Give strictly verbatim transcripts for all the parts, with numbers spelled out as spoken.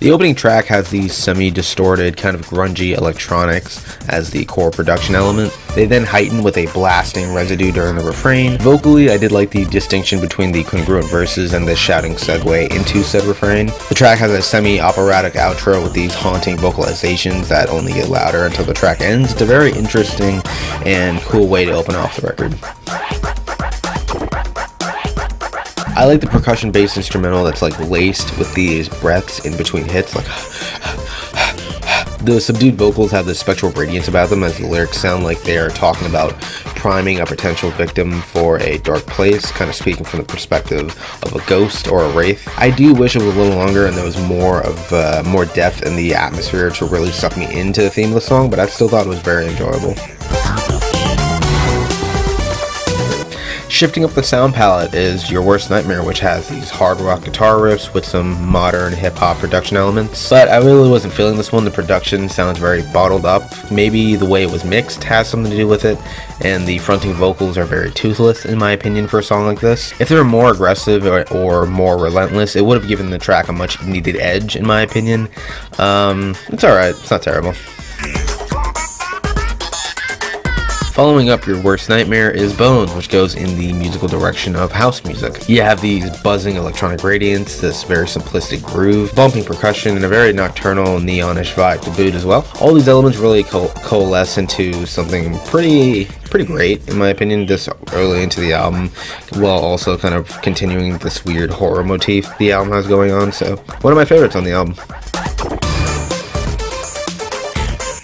The opening track has these semi-distorted, kind of grungy electronics as the core production element. They then heighten with a blasting residue during the refrain. Vocally, I did like the distinction between the congruent verses and the shouting segue into said refrain. The track has a semi-operatic outro with these haunting vocalizations that only get louder until the track ends. It's a very interesting and cool way to open off the record. I like the percussion based instrumental that's like laced with these breaths in between hits, like the subdued vocals have this spectral radiance about them as the lyrics sound like they are talking about priming a potential victim for a dark place, kind of speaking from the perspective of a ghost or a wraith. I do wish it was a little longer and there was more of uh, more depth in the atmosphere to really suck me into the theme of the song, but I still thought it was very enjoyable. Shifting up the sound palette is Your Worst Nightmare, which has these hard rock guitar riffs with some modern hip-hop production elements, but I really wasn't feeling this one. The production sounds very bottled up. Maybe the way it was mixed has something to do with it, and the fronting vocals are very toothless in my opinion for a song like this. If they were more aggressive or, or more relentless, it would have given the track a much needed edge in my opinion. Um, it's alright, it's not terrible. Following up Your Worst Nightmare is BONES, which goes in the musical direction of house music. You have these buzzing electronic radiance, this very simplistic groove, bumping percussion, and a very nocturnal neonish vibe to boot as well. All these elements really co coalesce into something pretty pretty great in my opinion this early into the album, while also kind of continuing this weird horror motif the album has going on, so one of my favorites on the album.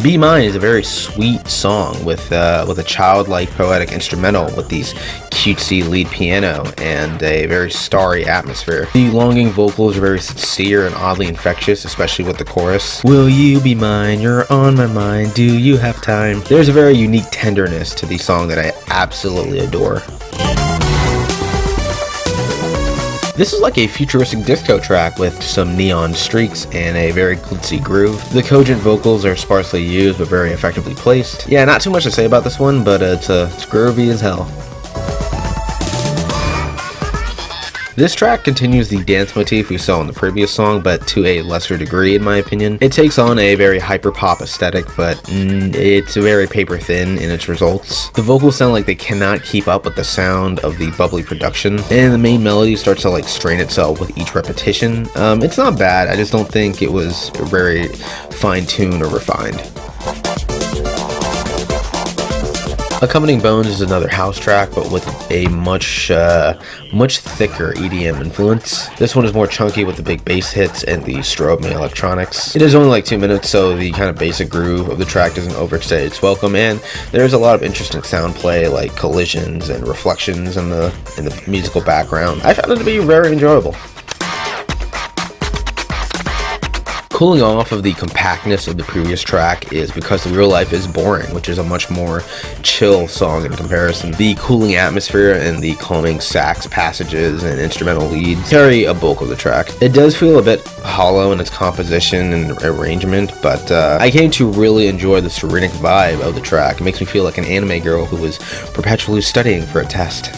Be Mine is a very sweet song with uh, with a childlike poetic instrumental with these cutesy lead piano and a very starry atmosphere. The longing vocals are very sincere and oddly infectious, especially with the chorus. Will you be mine? You're on my mind. Do you have time? There's a very unique tenderness to the song that I absolutely adore. This is like a futuristic disco track with some neon streaks and a very glitzy groove. The cogent vocals are sparsely used but very effectively placed. Yeah, not too much to say about this one, but it's, uh, it's groovy as hell. This track continues the dance motif we saw in the previous song, but to a lesser degree in my opinion. It takes on a very hyper-pop aesthetic, but mm, it's very paper-thin in its results. The vocals sound like they cannot keep up with the sound of the bubbly production, and the main melody starts to like strain itself with each repetition. Um, it's not bad, I just don't think it was very fine-tuned or refined. Accompanying BONES is another house track, but with a much, uh, much thicker E D M influence. This one is more chunky with the big bass hits and the strobing electronics. It is only like two minutes, so the kind of basic groove of the track doesn't overstay its welcome, and there's a lot of interesting sound play, like collisions and reflections in the, in the musical background. I found it to be very enjoyable. Cooling off of the compactness of the previous track is Because the Real Life is Boring, which is a much more chill song in comparison. The cooling atmosphere and the calming sax passages and instrumental leads carry a bulk of the track. It does feel a bit hollow in its composition and arrangement, but uh, I came to really enjoy the serenic vibe of the track. It makes me feel like an anime girl who was perpetually studying for a test.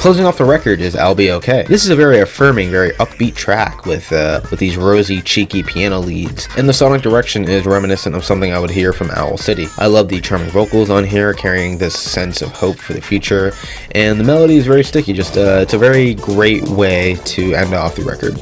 Closing off the record is I'll Be Okay. This is a very affirming, very upbeat track with uh, with these rosy, cheeky piano leads, and the sonic direction is reminiscent of something I would hear from Owl City. I love the charming vocals on here, carrying this sense of hope for the future, and the melody is very sticky. Just uh, it's a very great way to end off the record.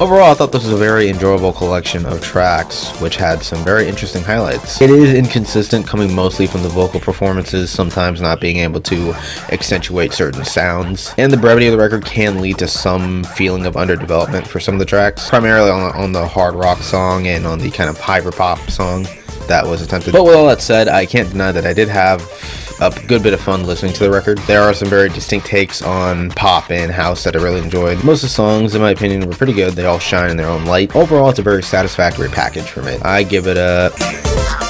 Overall, I thought this was a very enjoyable collection of tracks, which had some very interesting highlights. It is inconsistent, coming mostly from the vocal performances, sometimes not being able to accentuate certain sounds, and the brevity of the record can lead to some feeling of underdevelopment for some of the tracks, primarily on, on the hard rock song and on the kind of hyper-pop song that was attempted. But with all that said, I can't deny that I did have a good bit of fun listening to the record. There are some very distinct takes on pop and house that I really enjoyed. Most of the songs, in my opinion, were pretty good. They all shine in their own light. Overall, it's a very satisfactory package for me. I give it a...